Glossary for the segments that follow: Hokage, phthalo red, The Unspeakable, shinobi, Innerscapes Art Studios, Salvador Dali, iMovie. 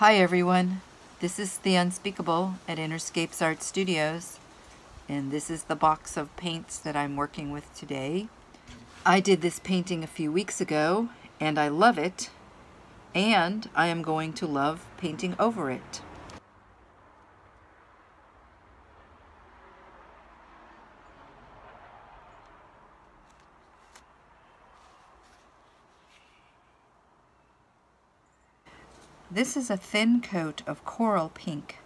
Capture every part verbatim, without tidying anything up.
Hi everyone, this is The Unspeakable at Innerscapes Art Studios, and this is the box of paints that I'm working with today. I did this painting a few weeks ago, and I love it, and I am going to love painting over it. This is a thin coat of coral pink,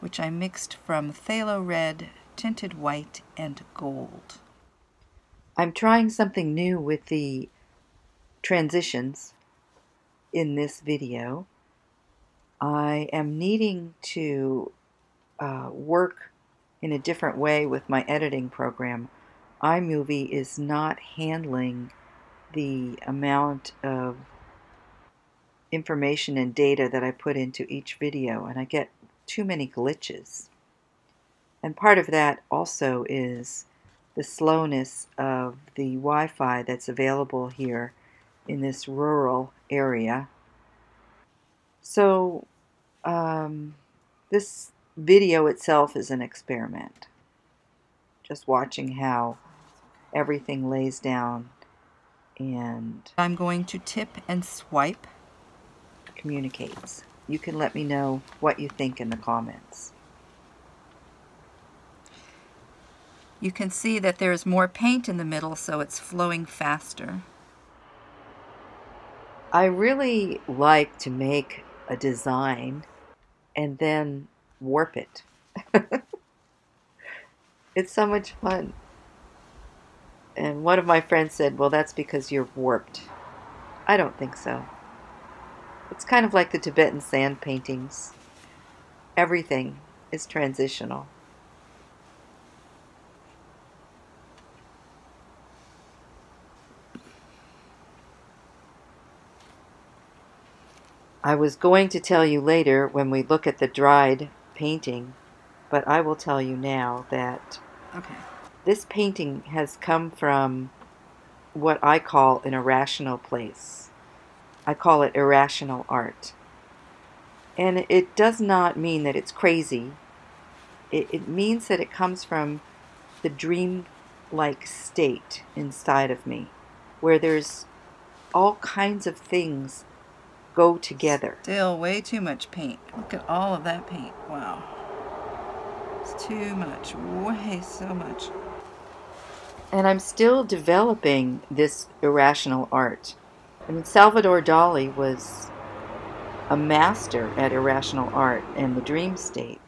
which I mixed from phthalo red, tinted white, and gold. I'm trying something new with the transitions in this video. I am needing to uh, work in a different way with my editing program. iMovie is not handling the amount of information and data that I put into each video, and I get too many glitches. And part of that also is the slowness of the Wi-Fi that's available here in this rural area. So um, this video itself is an experiment, just watching how everything lays down. And I'm going to tip and swipe communicates. You can let me know what you think in the comments. You can see that there is more paint in the middle, so it's flowing faster. I really like to make a design and then warp it. It's so much fun. And one of my friends said, well, that's because you're warped. I don't think so. It's kind of like the Tibetan sand paintings. Everything is transitional. I was going to tell you later when we look at the dried painting, but I will tell you now that okay. This painting has come from what I call an irrational place. I call it irrational art. And it does not mean that it's crazy. It, it means that it comes from the dream-like state inside of me, where there's all kinds of things go together. Still way too much paint. Look at all of that paint. Wow. It's too much. Way so much. And I'm still developing this irrational art. I mean, Salvador Dali was a master at irrational art and the dream state.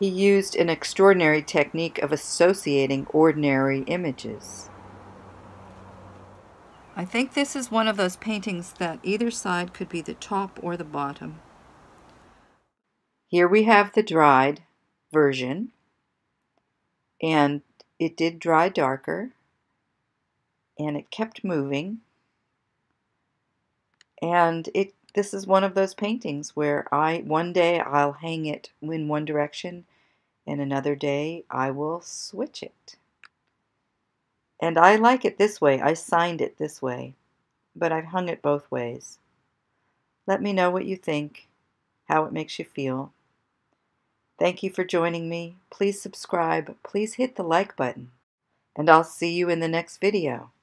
He used an extraordinary technique of associating ordinary images. I think this is one of those paintings that either side could be the top or the bottom. Here we have the dried version, and it did dry darker, and it kept moving. And it, this is one of those paintings where I one day I'll hang it in one direction, and another day I will switch it. And I like it this way. I signed it this way, but I've hung it both ways. Let me know what you think, how it makes you feel. Thank you for joining me. Please subscribe. Please hit the like button. And I'll see you in the next video.